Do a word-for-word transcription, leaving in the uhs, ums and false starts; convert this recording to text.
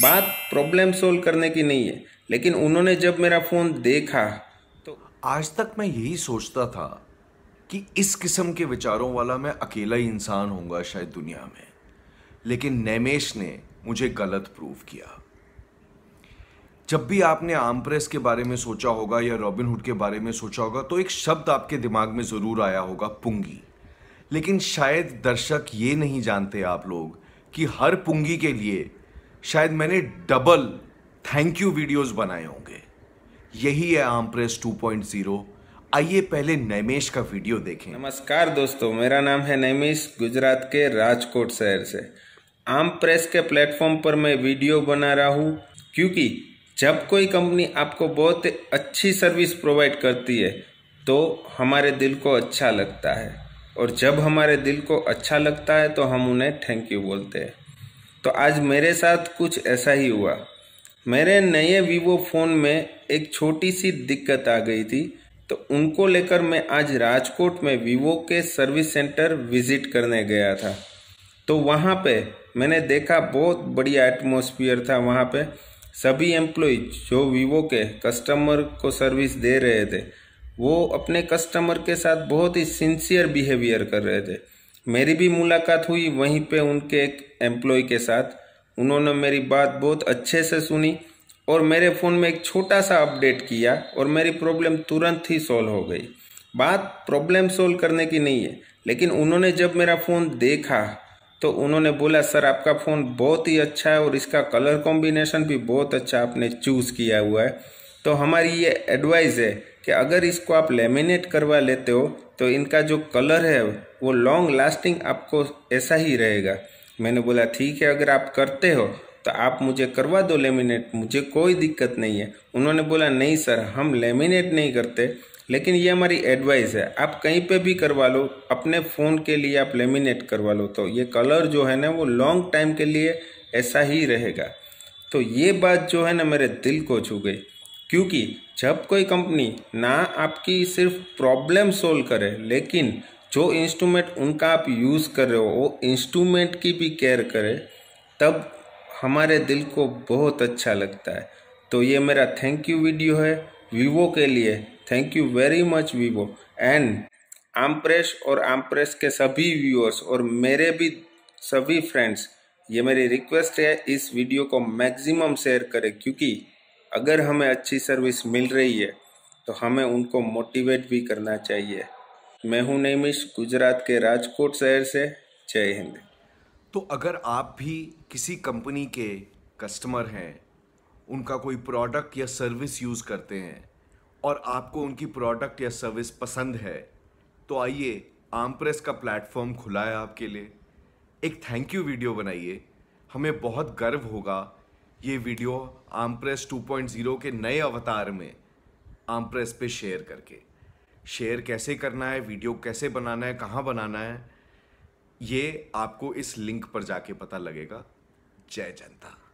बात problem solve करने की नहीं है। लेकिन उन्होंने जब मेरा फ़ोन देखा तो आज तक मैं यही सोचता था कि इस किस्म के विचारों वाला मैं अकेला ही इंसान होऊंगा शायद दुनिया में, लेकिन नैमेश ने मुझे गलत प्रूव किया। जब भी आपने आम प्रेस के बारे में सोचा होगा या रॉबिनहुड के बारे में सोचा होगा तो एक शब्द आपके दिमाग में ज़रूर आया होगा, पुंगी। लेकिन शायद दर्शक ये नहीं जानते आप लोग कि हर पुंगी के लिए शायद मैंने डबल थैंक यू वीडियोस बनाए होंगे। यही है आम प्रेस टू पॉइंट ज़ीरो। आइए पहले नैमेश का वीडियो देखें। नमस्कार दोस्तों, मेरा नाम है नैमेश, गुजरात के राजकोट शहर से। आम प्रेस के प्लेटफॉर्म पर मैं वीडियो बना रहा हूँ क्योंकि जब कोई कंपनी आपको बहुत अच्छी सर्विस प्रोवाइड करती है तो हमारे दिल को अच्छा लगता है, और जब हमारे दिल को अच्छा लगता है तो हम उन्हें थैंक यू बोलते हैं। तो आज मेरे साथ कुछ ऐसा ही हुआ। मेरे नए वीवो फ़ोन में एक छोटी सी दिक्कत आ गई थी, तो उनको लेकर मैं आज राजकोट में वीवो के सर्विस सेंटर विजिट करने गया था। तो वहाँ पे मैंने देखा बहुत बढ़िया एटमॉस्फियर था। वहाँ पे सभी एम्प्लॉय जो वीवो के कस्टमर को सर्विस दे रहे थे वो अपने कस्टमर के साथ बहुत ही सिंसियर बिहेवियर कर रहे थे। मेरी भी मुलाकात हुई वहीं पे उनके एक एम्प्लॉय के साथ। उन्होंने मेरी बात बहुत अच्छे से सुनी और मेरे फ़ोन में एक छोटा सा अपडेट किया और मेरी प्रॉब्लम तुरंत ही सॉल्व हो गई। बात प्रॉब्लम सॉल्व करने की नहीं है, लेकिन उन्होंने जब मेरा फ़ोन देखा तो उन्होंने बोला, सर आपका फ़ोन बहुत ही अच्छा है और इसका कलर कॉम्बिनेशन भी बहुत अच्छा आपने चूज़ किया हुआ है। तो हमारी ये एडवाइस है कि अगर इसको आप लेमिनेट करवा लेते हो तो इनका जो कलर है वो लॉन्ग लास्टिंग आपको ऐसा ही रहेगा। मैंने बोला ठीक है, अगर आप करते हो तो आप मुझे करवा दो लेमिनेट, मुझे कोई दिक्कत नहीं है। उन्होंने बोला नहीं सर, हम लेमिनेट नहीं करते, लेकिन ये हमारी एडवाइस है, आप कहीं पे भी करवा लो, अपने फ़ोन के लिए आप लेमिनेट करवा लो तो ये कलर जो है ना वो लॉन्ग टाइम के लिए ऐसा ही रहेगा। तो ये बात जो है ना मेरे दिल को छू गई, क्योंकि जब कोई कंपनी ना आपकी सिर्फ प्रॉब्लम सोल्व करे लेकिन जो इंस्ट्रूमेंट उनका आप यूज़ कर रहे हो वो इंस्ट्रूमेंट की भी केयर करे, तब हमारे दिल को बहुत अच्छा लगता है। तो ये मेरा थैंक यू वीडियो है वीवो के लिए। Thank you very much Vivo and आम प्रेस और आम प्रेस के सभी व्यूअर्स और मेरे भी सभी फ्रेंड्स, ये मेरी रिक्वेस्ट है इस वीडियो को मैक्सिमम शेयर करें, क्योंकि अगर हमें अच्छी सर्विस मिल रही है तो हमें उनको मोटिवेट भी करना चाहिए। मैं हूं नैमिश, गुजरात के राजकोट शहर से। जय हिंद। तो अगर आप भी किसी कंपनी के कस्टमर हैं, उनका कोई प्रोडक्ट या सर्विस यूज़ करते हैं और आपको उनकी प्रोडक्ट या सर्विस पसंद है, तो आइए आम प्रेस का प्लेटफॉर्म खुला है आपके लिए, एक थैंक यू वीडियो बनाइए। हमें बहुत गर्व होगा ये वीडियो आम प्रेस टू पॉइंट ज़ीरो के नए अवतार में आम प्रेस पे शेयर करके। शेयर कैसे करना है, वीडियो कैसे बनाना है, कहाँ बनाना है, ये आपको इस लिंक पर जाके पता लगेगा। जय जनता।